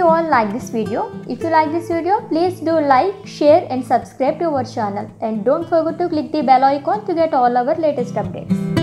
you all like this video. If you like this video, please do like, share and subscribe to our channel. And don't forget to click the bell icon to get all our latest updates.